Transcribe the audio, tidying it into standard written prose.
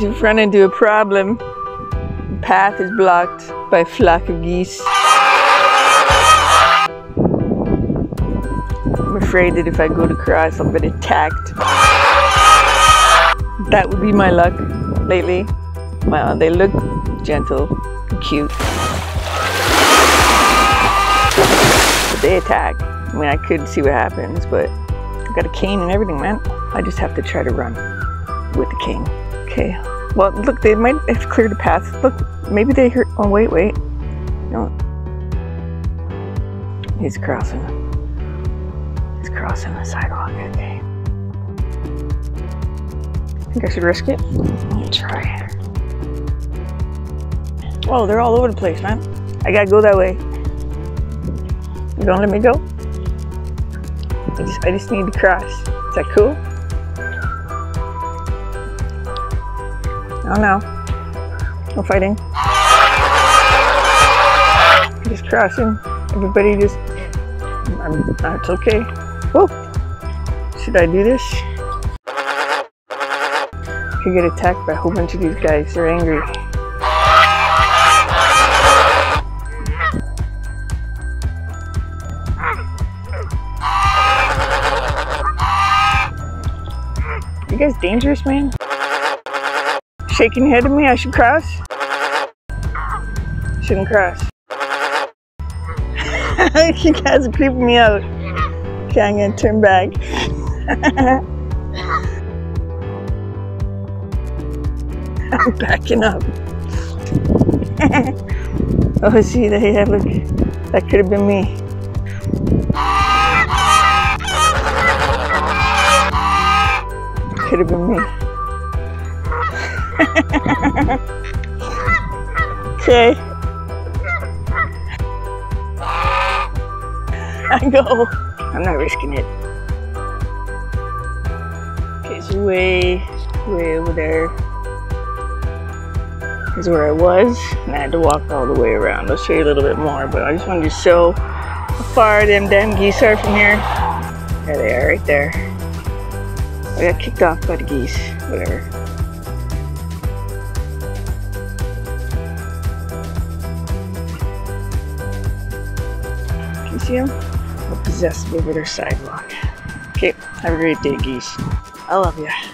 to run into a problem. The path is blocked by a flock of geese. I'm afraid that if I go to cross, I'll get attacked. That would be my luck lately. Well, they look gentle and cute. But they attack. I mean, I could see what happens, but I've got a cane and everything, man. I just have to try to run with the cane. Okay. Well, look, they might have cleared a path. Look, maybe they hurt. Oh, wait, wait. No. He's crossing. He's crossing the sidewalk. Okay. I think I should risk it. Let me try. Whoa, they're all over the place, man. I gotta go that way. You don't let me go? I just need to cross. Is that cool? Oh no. No fighting. Just crossing. Everybody just... It's okay. Whoa! Should I do this? I could get attacked by a whole bunch of these guys. They're angry. You guys dangerous, man? Shaking your head at me, I should cross? Shouldn't cross. You guys are creeping me out. Okay, I'm gonna turn back. I'm backing up. Oh, see, yeah, look. That could have been me. Could have been me. Okay. I go. I'm not risking it. Okay, it's way over there. Is where I was, and I had to walk all the way around. I'll show you a little bit more, but I just wanted to show how far them damn geese are from here. There they are, right there. I got kicked off by the geese. Whatever. Them, but possessed over their sidewalk. Okay, have a great day, geese. I love you.